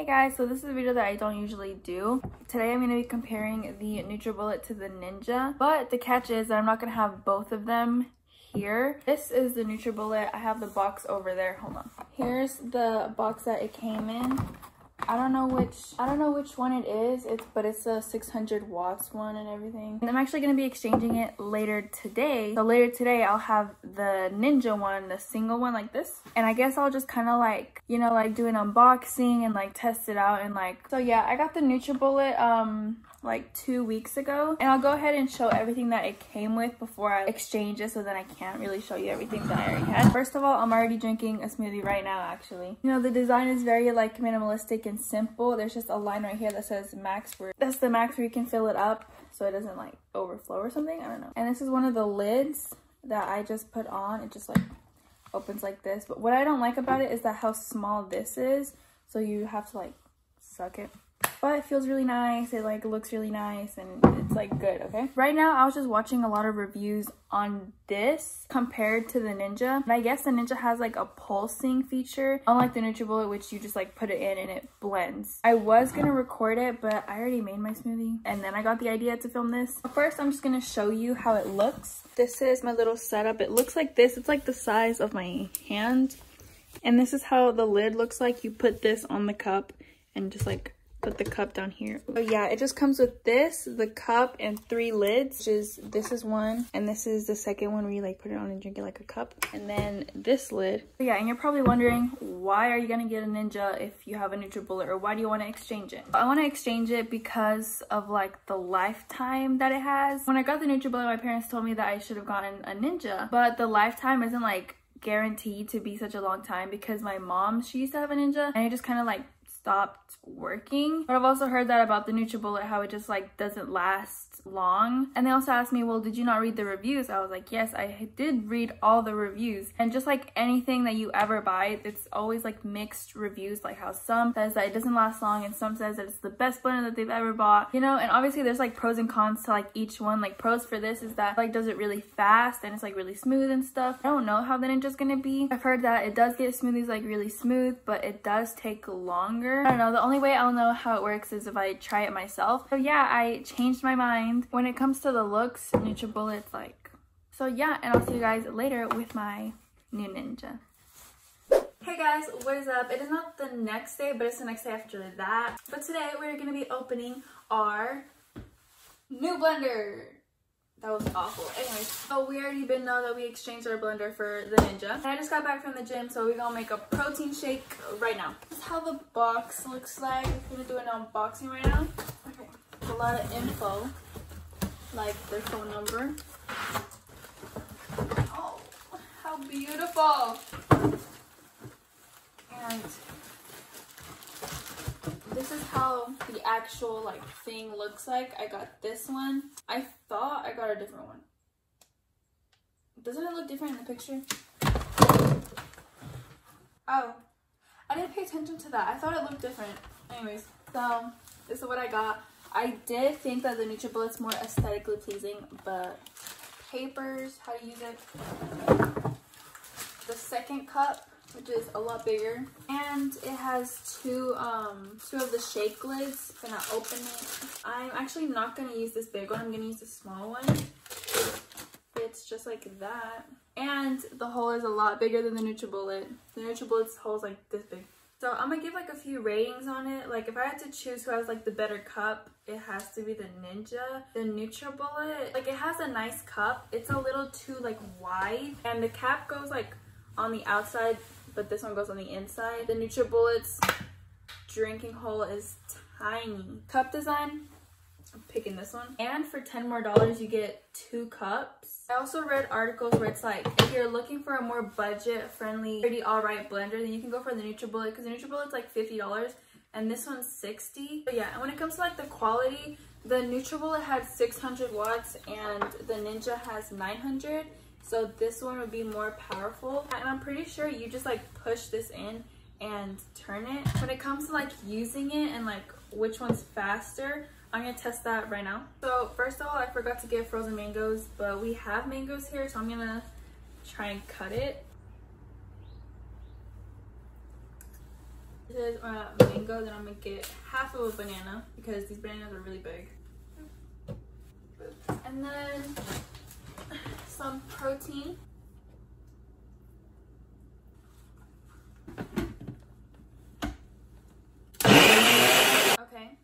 Hey guys, so this is a video that I don't usually do. Today I'm going to be comparing the NutriBullet to the Ninja, but the catch is that I'm not going to have both of them here. This is the NutriBullet. I have the box over there. Hold on. Here's the box that it came in. I don't know which one it is. It's a 600 watts one and everything. And I'm actually going to be exchanging it later today. So later today I'll have the Ninja one, the single one like this. And I guess I'll just kind of like, you know, like do an unboxing and like test it out and like. So yeah, I got the NutriBullet like 2 weeks ago, and I'll go ahead and show everything that it came with before I exchange it, so then I can't really show you everything that I already had. First of all, I'm already drinking a smoothie right now actually. You know, the design is very like minimalistic and simple. There's just a line right here that says max, where that's the max where you can fill it up so it doesn't like overflow or something, I don't know. And this is one of the lids that I just put on. It just like opens like this, but what I don't like about it is that how small this is, so you have to like suck it. But it feels really nice, it like looks really nice, and it's like good, okay? Right now I was just watching a lot of reviews on this compared to the Ninja. And I guess the Ninja has like a pulsing feature, unlike the NutriBullet, which you just like put it in and it blends. I was gonna record it, but I already made my smoothie and then I got the idea to film this. First, I'm just gonna show you how it looks. This is my little setup. It looks like this. It's like the size of my hand. And this is how the lid looks like. You put this on the cup and just like put the cup down here. So yeah, it just comes with this, the cup, and 3 lids, which is, this is one, and this is the second one where you like put it on and drink it like a cup, and then this lid. So yeah, and you're probably wondering, why are you gonna get a Ninja if you have a NutriBullet, or why do you want to exchange it? I want to exchange it because of like the lifetime that it has. When I got the NutriBullet, my parents told me that I should have gotten a Ninja, but the lifetime isn't like guaranteed to be such a long time, because my mom, she used to have a Ninja and it just kind of like stopped working. But I've also heard that about the NutriBullet, how it just like doesn't last long. And they also asked me, well, did you not read the reviews? I was like, yes, I did read all the reviews. And just like anything that you ever buy, it's always like mixed reviews, like how some says that it doesn't last long and some says that it's the best blender that they've ever bought, you know. And obviously there's like pros and cons to like each one. Like pros for this is that like does it really fast and it's like really smooth and stuff. I don't know how the Ninja's gonna be. I've heard that it does get smoothies like really smooth, but it does take longer. I don't know, the only way I'll know how it works is if I try it myself. So yeah, I changed my mind. When it comes to the looks, NutriBullet's like. So yeah, and I'll see you guys later with my new Ninja. Hey guys, what is up? It is not the next day, but it's the next day after that. But today we're gonna be opening our new blender. That was awful. Anyways, so we already been know that we exchanged our blender for the Ninja. And I just got back from the gym, so we're gonna make a protein shake right now. This is how the box looks like. We're gonna do an unboxing right now. Okay. A lot of info, like their phone number. Oh, how beautiful. And this is how the actual like thing looks like. I got this one. I thought I got a different one. Doesn't it look different in the picture? Oh, I didn't pay attention to that. I thought it looked different. Anyways, so this is what I got. I did think that the NutriBullet's more aesthetically pleasing, but papers, how to use it. The second cup, which is a lot bigger, and it has two of the shake lids. I'm gonna open it. I'm actually not gonna use this big one. I'm gonna use the small one. It's just like that, and the hole is a lot bigger than the NutriBullet. The NutriBullet's hole is like this big. So I'm gonna give like a few ratings on it. Like if I had to choose who has like the better cup, it has to be the Ninja. The NutriBullet, like it has a nice cup. It's a little too like wide, and the cap goes like on the outside, but this one goes on the inside. The NutriBullet's drinking hole is tiny. Cup design, I'm picking this one. And for $10 more, you get 2 cups. I also read articles where it's like, if you're looking for a more budget-friendly, pretty alright blender, then you can go for the NutriBullet, because the NutriBullet's like $50, and this one's $60. But yeah, and when it comes to like the quality, the NutriBullet had 600 watts, and the Ninja has 900. So this one would be more powerful, and I'm pretty sure you just like push this in and turn it. When it comes to like using it and like which one's faster, I'm gonna test that right now. So first of all, I forgot to get frozen mangoes, but we have mangoes here, so I'm gonna try and cut it. This is mango, then I'm gonna get half of a banana because these bananas are really big. And then some protein. Okay.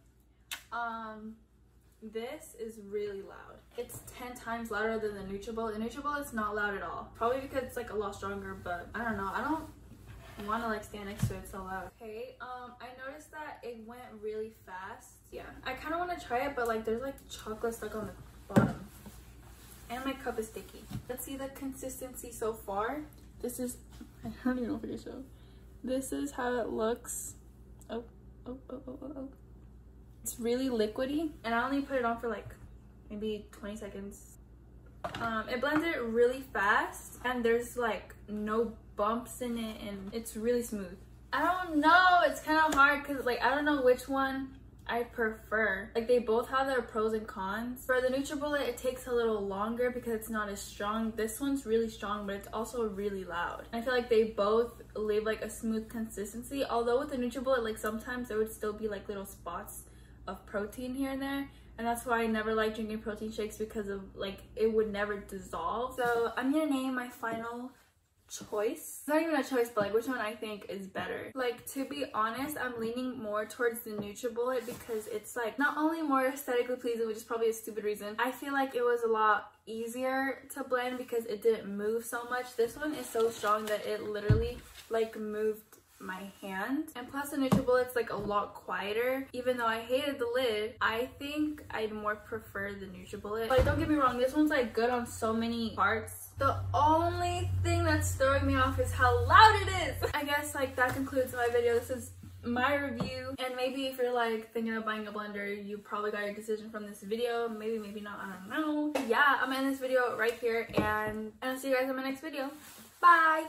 This is really loud. It's 10 times louder than the NutriBullet. The NutriBullet's not loud at all. Probably because it's like a lot stronger, but I don't know. I don't want to like stand next to it so loud. Okay, I noticed that it went really fast. Yeah, I kind of want to try it, but like there's like chocolate stuck on the bottom. And my cup is sticky. Let's see the consistency so far. This is, I don't even know if I can show. This is how it looks. Oh. It's really liquidy, and I only put it on for like maybe 20 seconds. It blended it really fast, and there's like no bumps in it, and it's really smooth. I don't know, it's kind of hard because like I don't know which one I prefer. Like they both have their pros and cons. For the NutriBullet, it takes a little longer because it's not as strong. This one's really strong, but it's also really loud. I feel like they both leave like a smooth consistency. Although with the NutriBullet, like sometimes there would still be like little spots of protein here and there. And that's why I never like drinking protein shakes because of like, it would never dissolve. So I'm gonna name my final choice. It's not even a choice, but like which one I think is better. Like to be honest, I'm leaning more towards the NutriBullet because it's like not only more aesthetically pleasing, which is probably a stupid reason. I feel like it was a lot easier to blend because it didn't move so much. This one is so strong that it literally like moved my hand. And plus the NutriBullet's like a lot quieter. Even though I hated the lid, I think I'd more prefer the NutriBullet. Like don't get me wrong, this one's like good on so many parts. The only thing that's throwing me off is how loud it is. I guess like that concludes my video. This is my review. And maybe if you're like thinking of buying a blender, you probably got your decision from this video. Maybe, maybe not, I don't know. Yeah, I'm gonna end this video right here and I'll see you guys in my next video. Bye.